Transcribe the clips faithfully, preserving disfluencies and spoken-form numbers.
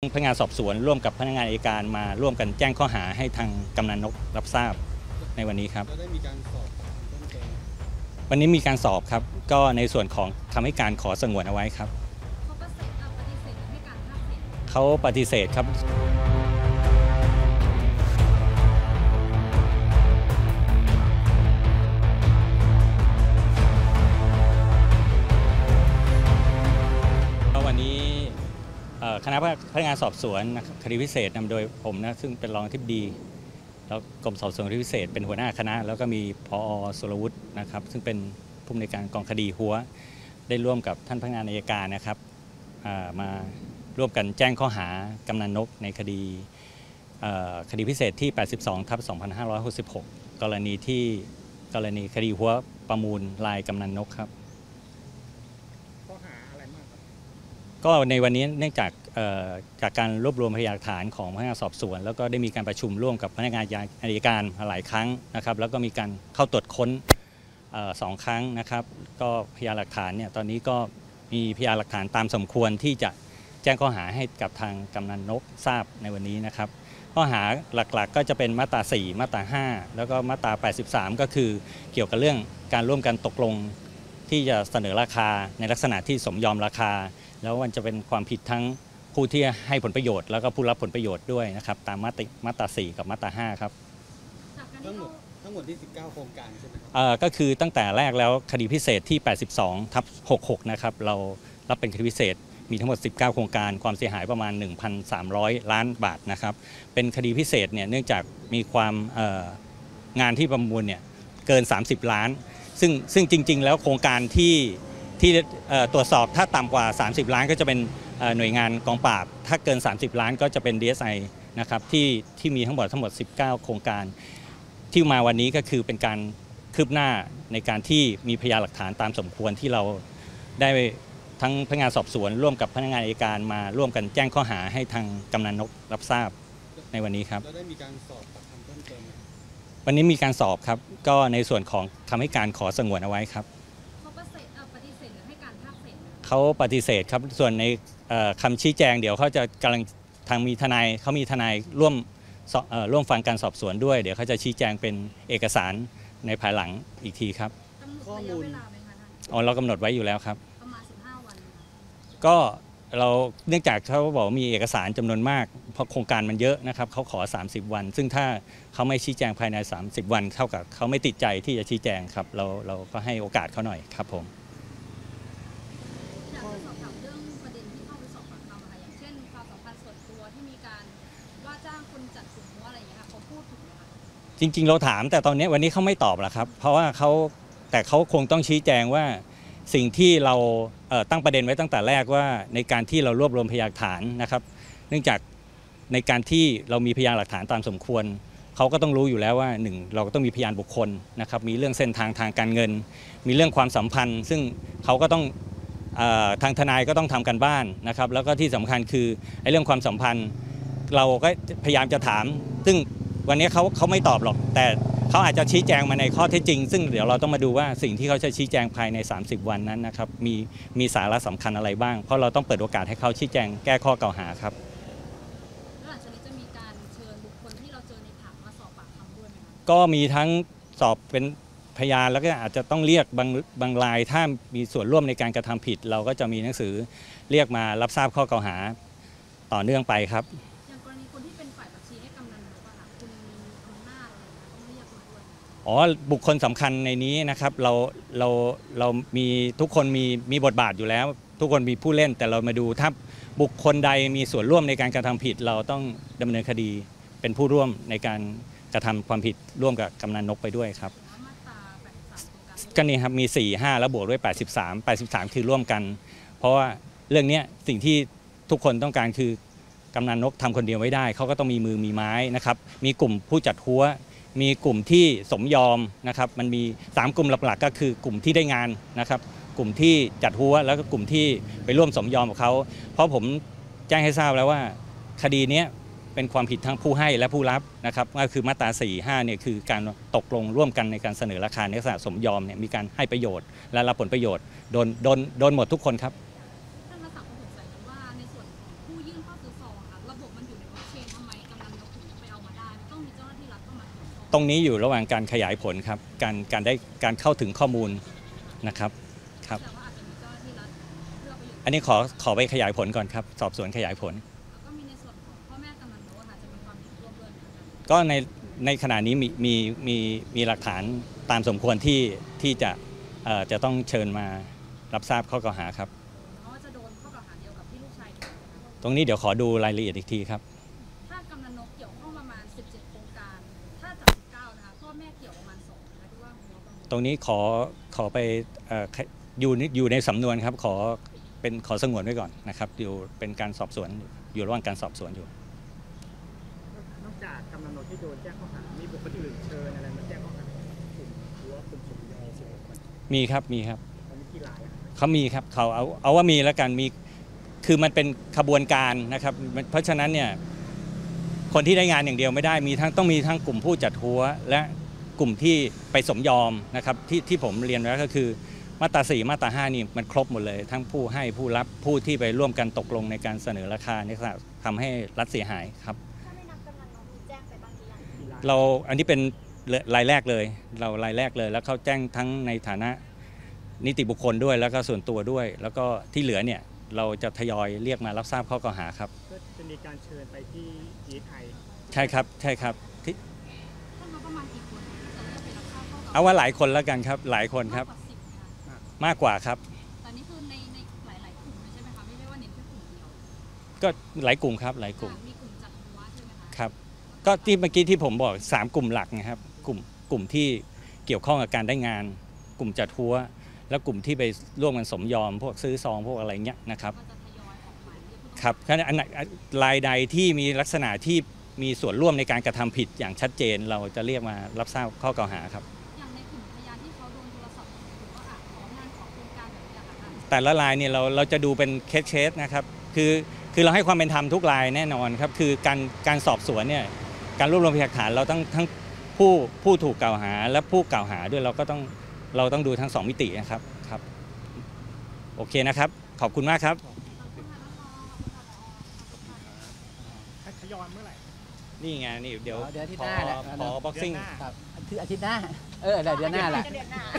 พนักงานสอบสวนร่วมกับพนักงานอัยการมาร่วมกันแจ้งข้อหาให้ทางกำนันนกรับทราบในวันนี้ครับวันนี้มีการสอบครับก็ในส่วนของทำให้การขอสงวนเอาไว้ครับเขาปฏิเสธครับวันนี้คณะพนักงานสอบสวนคดีพิเศษนำโดยผมนะซึ่งเป็นรองอธิบดีแล้วกรมสอบสวนคดีพิเศษเป็นหัวหน้าคณะแล้วก็มีผอ.สุรวุฒินะครับซึ่งเป็นผู้อำนวยการกองคดีหัวได้ร่วมกับท่านพนักงานอัยการนะครับมาร่วมกันแจ้งข้อหากำนันนกในคดีคดีพิเศษที่ แปดสิบสองทับสองพันห้าร้อยหกสิบหก กรณีที่กรณีคดีหัวประมูลลายกำนันนกครับข้อหาอะไรบ้างครับก็ในวันนี้เนื่องจากจากการรวบรวมพยานหลักฐานของพนักงานสอบสวนแล้วก็ได้มีการประชุมร่วมกับพนักงานอัยการหลายครั้งนะครับแล้วก็มีการเข้าตรวจค้นสองครั้งนะครับก็พยานหลักฐานเนี่ยตอนนี้ก็มีพยานหลักฐานตามสมควรที่จะแจ้งข้อหาให้กับทางกำนันนกทราบในวันนี้นะครับข้อหาหลักๆก็จะเป็นมาตราสี่มาตราห้าแล้วก็มาตราแปดสิบสามก็คือเกี่ยวกับเรื่องการร่วมกันตกลงที่จะเสนอราคาในลักษณะที่สมยอมราคาแล้วมันจะเป็นความผิดทั้งผู้ที่ให้ผลประโยชน์แล้วก็ผู้รับผลประโยชน์ด้วยนะครับตามมาตราสี่กับมาตราห้าครับทั้งหมดทั้งหมดที่สิบเก้าโครงการใช่ไหมครับเอ่อก็คือตั้งแต่แรกแล้วคดีพิเศษที่ แปดสิบสองทับหกหก นะครับเรารับเป็นคดีพิเศษมีทั้งหมดสิบเก้าโครงการความเสียหายประมาณ หนึ่งพันสามร้อย ล้านบาทนะครับเป็นคดีพิเศษเนี่ยเนื่องจากมีความงานที่ประมูลเนี่ยเกินสามสิบล้านซึ่งซึ่งจริงๆแล้วโครงการที่ที่ตรวจสอบถ้าต่ำกว่าสามสิบล้านก็จะเป็นหน่วยงานกองปราบถ้าเกินสามสิบล้านก็จะเป็น ดี เอส ไอ นะครับที่ที่มีทั้งหมดทั้งหมดสิบเก้าโครงการที่มาวันนี้ก็คือเป็นการคืบหน้าในการที่มีพยานหลักฐานตามสมควรที่เราได้ทั้งพนักงานสอบสวนร่วมกับพนักงานอัยการมาร่วมกันแจ้งข้อหาให้ทางกำนันนกรับทราบในวันนี้ครับได้มีการสอบปากคำเพิ่มเติมวันนี้มีการสอบครับก็ในส่วนของทำให้การขอสงวนเอาไว้ครับเขาปฏิเสธหรือให้การภาคเศษเขาปฏิเสธครับส่วนในคำชี้แจงเดี๋ยวเขาจะกำลังทางมีทนายเขามีทนายร่วมร่วมฟังการสอบสวนด้วยเดี๋ยวเขาจะชี้แจงเป็นเอกสารในภายหลังอีกทีครับข้อมูลอ๋อเรากำหนดไว้อยู่แล้วครับก็เราเนื่องจากเขาบอกมีเอกสารจำนวนมากเพราะโครงการมันเยอะนะครับเขาขอสามสิบวันซึ่งถ้าเขาไม่ชี้แจงภายในสามสิบวันเท่ากับเขาไม่ติดใจที่จะชี้แจงครับเราเราก็ให้โอกาสเขาหน่อยครับผมอยากจะสอบถามเรื่องประเด็นที่เข้าไปสอบปากคำค่ะอย่างเช่นความสัมพันธ์ส่วนตัวที่มีการว่าจ้างคนจัดกลุ่มว่าอะไรอย่างเงี้ยค่ะเขาพูดถึงไหมคะจริงๆเราถามแต่ตอนนี้วันนี้เขาไม่ตอบหรอกครับเพราะว่าเขาแต่เขาคงต้องชี้แจงว่าสิ่งที่เราตั้งประเด็นไว้ตั้งแต่แรกว่าในการที่เรารวบรวมพยานหลักฐานนะครับเนื่องจากในการที่เรามีพยานหลักฐานตามสมควรเขาก็ต้องรู้อยู่แล้วว่าหนึ่งเราก็ต้องมีพยานบุคคลนะครับมีเรื่องเส้นทางทางการเงินมีเรื่องความสัมพันธ์ซึ่งเขาก็ต้องทางทนายก็ต้องทำกันบ้านนะครับแล้วก็ที่สำคัญคือไอ้เรื่องความสัมพันธ์เราก็พยายามจะถามซึ่งวันนี้เขาเขาไม่ตอบหรอกแต่เขาอาจจะชี้แจงมาในข้อเท็จจริงซึ่งเดี๋ยวเราต้องมาดูว่าสิ่งที่เขาจะชี้แจงภายในสามสิบวันนั้นนะครับมีมีสาระสำคัญอะไรบ้างเพราะเราต้องเปิดโอกาสให้เขาชี้แจงแก้ข้อกล่าวหาครับแล้วหลังจากนี้จะมีการเชิญบุคคลที่เราเจอในผับมาสอบปากคำด้วยไหมคะก็มีทั้งสอบเป็นพยานแล้วก็อาจจะต้องเรียกบางบางรายถ้ามีส่วนร่วมในการกระทำผิดเราก็จะมีหนังสือเรียกมารับทราบข้อกล่าวหาต่อเนื่องไปครับอ๋อบุคคลสำคัญในนี้นะครับเราเราเรามีทุกคนมีมีบทบาทอยู่แล้วทุกคนมีผู้เล่นแต่เรามาดูถ้าบุคคลใดมีส่วนร่วมในการกระทำผิดเราต้องดำเนินคดีเป็นผู้ร่วมในการกระทำความผิดร่วมกับกำนันนกไปด้วยครับก็นี่ครับมีสี่ ห้าแล้วบวกด้วยแปดสิบสาม แปดสิบสามคือร่วมกันเพราะว่าเรื่องนี้สิ่งที่ทุกคนต้องการคือกำนันนกทำคนเดียวไม่ได้เขาก็ต้องมีมือมีไม้นะครับมีกลุ่มผู้จัดหัวมีกลุ่มที่สมยอมนะครับมันมีสามกลุ่มหลักๆก็คือกลุ่มที่ได้งานนะครับกลุ่มที่จัดหัวแล้วก็กลุ่มที่ไปร่วมสมยอมกับเขาเพราะผมแจ้งให้ทราบแล้วว่าคดีนี้เป็นความผิดทั้งผู้ให้และผู้รับนะครับก็คือมาตราสี่ ห้าเนี่ยคือการตกลงร่วมกันในการเสนอราคาในลักษณะสมยอมเนี่ยมีการให้ประโยชน์และรับผลประโยชน์โดนโดนโดนหมดทุกคนครับท่านมาสังคมสงสัยว่าในส่วนผู้ยื่นข้อเสนอค่ะ ตรงนี้อยู่ระหว่างการขยายผลครับการการได้การเข้าถึงข้อมูลนะครับครับอันนี้ขอขอไปขยายผลก่อนครับสอบสวนขยายผลก็ในในขณะนี้มีมีมีมีหลักฐานตามสมควรที่ที่จะเอ่อจะต้องเชิญมารับทราบข้อกล่าวหาครับจะโดนข้อกล่าวหาเดียวกับที่ลูกชายตรงนี้เดี๋ยวขอดูรายละเอียดอีกทีครับถ้ากำนันนกเกี่ยวข้องประมาณสิบเจ็ดโครงการถ้าจากสิบเก้านะคะพ่อแม่เกี่ยวประมาณสองนะคะที่ว่าตรงนี้ขอขอไปเอ่ออยู่อยู่ในสำนวนครับขอเป็นขอสงวนไว้ก่อนนะครับอยู่เป็นการสอบสวนอยู่ระหว่างการสอบสวนอยู่นอกจากกำนันนกที่โดนแจ้งข้อหามีบุคคลอื่นเชิญอะไรมาแจ้งข้อหากลุ่มหรือว่ากลุ่มสุญญาเฉยๆมีครับมีครับเขามีครับเขาเอาเอาว่ามีแล้วกันมีคือมันเป็นขบวนการนะครับเพราะฉะนั้นเนี่ยคนที่ได้งานอย่างเดียวไม่ได้มีทั้งต้องมีทั้งกลุ่มผู้จัดหัวและกลุ่มที่ไปสมยอมนะครับที่ที่ผมเรียนแล้วก็คือมาตราสี่มาตราห้านี่มันครบหมดเลยทั้งผู้ให้ผู้รับผู้ที่ไปร่วมกันตกลงในการเสนอราคาเนี่ยทำให้รัฐเสียหายครับเราอันนี้เป็นรายแรกเลยเรารายแรกเลยแล้วเขาแจ้งทั้งในฐานะนิติบุคคลด้วยแล้วก็ส่วนตัวด้วยแล้วก็ที่เหลือเนี่ยเราจะทยอยเรียกมารับทราบข้อกล่าวหาครับก็จะมีการเชิญไปที่อีไทยใช่ครับใช่ครับที่เอาว่าหลายคนแล้วกันครับหลายคนครับมากกว่าครับตอนนี้คือในในหลายๆกลุ่มใช่ไหมคะไม่ได้ว่าเน้นแค่กลุ่มเดียวก็หลายกลุ่มครับหลายกลุ่มมีกลุ่มจัดหัวใช่ไหมคะครับก็ที่เมื่อกี้ที่ผมบอกสามกลุ่มหลักนะครับกลุ่มกลุ่มที่เกี่ยวข้องกับการได้งานกลุ่มจัดหัวแล้วกลุ่มที่ไปร่วมกันสมยอมพวกซื้อซองพวกอะไรเงี้ยนะครับครับขณะรายใดที่มีลักษณะที่มีส่วนร่วมในการกระทำผิดอย่างชัดเจนเราจะเรียกมารับทราบข้อกล่าวหาครับอย่างในกลุ่มพยานที่เขาโดนโทรศัพท์หรือว่าของงานของโครงการแบบนี้ค่ะแต่ละรายเนี่ยเราเราจะดูเป็นเคสเคสนะครับคือคือเราให้ความเป็นธรรมทุกรายแน่นอนครับคือการการสอบสวนเนี่ยการรวบรวมพยานหลักฐานเราต้องทั้งผู้ผู้ถูกกล่าวหาและผู้กล่าวหาด้วยเราก็ต้องเราต้องดูทั้งสองมิตินะครับครับโอเคนะครับขอบคุณมากครับขยอนเมื่อไหร่นี่ไงนี่เดี๋ยวพอพอบ็อกซิ่งคืออาทิตย์หน้าเออเดี๋ยวเดือนหน้าแหละ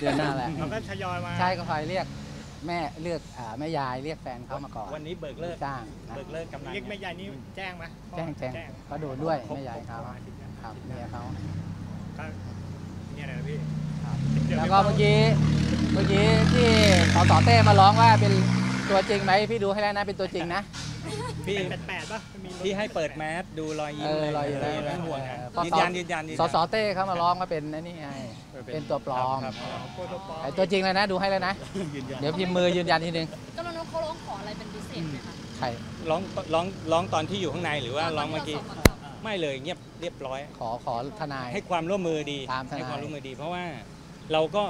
เดือนหน้าแหละเราก็ขยอนมาใช่ก็คอยเรียกแม่เลือกแม่ยายเรียกแฟนเขามาก่อนวันนี้เบิกเลิกจ้างเบิกเลิกกำลังเรียกแม่ยายนี่แจ้งไหมแจ้งแจ้งเขาโดนด้วยแม่ยายเขาครับเมียเขาเนี่ยอะไรพี่แล้วก็เมื่อกี้เมื่อกี้ที่สสเต้มาร้องว่าเป็นตัวจริงไหมพี่ดูให้แล้วนะเป็นตัวจริงนะพี่แปดป่ะพี่ให้เปิดแมสดูรอยยิ้มรอยยิ้มไม่ห่วงยืนยันยืนยันสสเต้เขามาร้องว่าเป็นนี่ไงเป็นตัวปลอมตัวจริงเลยนะดูให้แล้วนะเดี๋ยวพิมพ์มือยืนยันทีนึงกำลังน้องเขาร้องขออะไรเป็นพิเศษไหมคะใช่ร้องร้องร้องตอนที่อยู่ข้างในหรือว่าร้องเมื่อกี้ไม่เลยเงียบเรียบร้อยขอขอทนายให้ความร่วมมือดีให้ความร่วมมือดีเพราะว่าเราก็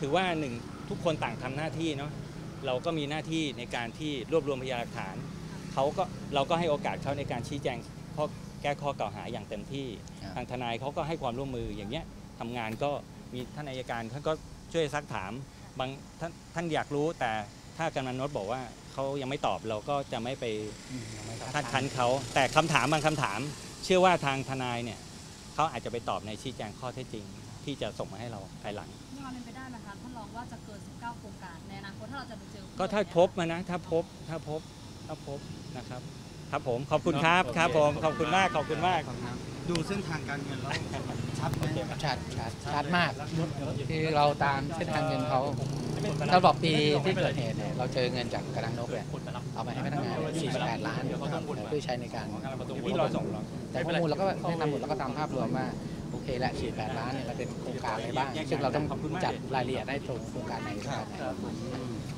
ถือว่าหนึ่งทุกคนต่างทำหน้าที่เนาะเราก็มีหน้าที่ในการที่รวบรวมพยานหลักฐานเขาก็เราก็ให้โอกาสเขาในการชี้แจงข้อแก้ข้อกล่าวหาอย่างเต็มที่ทางทนายเขาก็ให้ความร่วมมืออย่างเงี้ยทำงานก็มีท่านอัยการท่านก็ช่วยซักถามบางท่านท่านอยากรู้แต่ถ้ากำนันนกบอกว่าเขายังไม่ตอบเราก็จะไม่ไปทัดทันเขาแต่คำถามบางคำถามเชื่อว่าทางทนายเนี่ยเขาอาจจะไปตอบในชี้แจงข้อเท็จจริงที่จะส่งมาให้เราภายหลังมีความเป็นไปได้ไหมคะท่านรองว่าจะเกินสิบเก้าโครงการในอนาคตถ้าเราจะไปเจอก็ถ้าพบมานะถ้าพบถ้าพบถ้าพบนะครับครับผมขอบคุณครับครับผมขอบคุณมากขอบคุณมากดูเส้นทางการเงินเราชัดไหมชัดชัดชัดมากคือเราตามเส้นทางเงินเขาตลอดปีที่เกิดเหตุเนี่ยเราเจอเงินจากกำนันนกเนี่ยเอาไปให้พนักงานสี่สิบแปดล้านเพื่อใช้ในการแต่ข้อมูลเราก็ได้นำหมดเราก็ตามภาพรวมว่าโอเคแหละสี่สิบแปดล้านเนี่ยเราเป็นโครงการอะไรบ้างซึ่งเราต้องจัดรายละเอียดได้ตรงโครงการไหน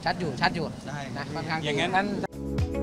ชัดอยู่ชัดอยู่นะบางครั้งอย่างนั้น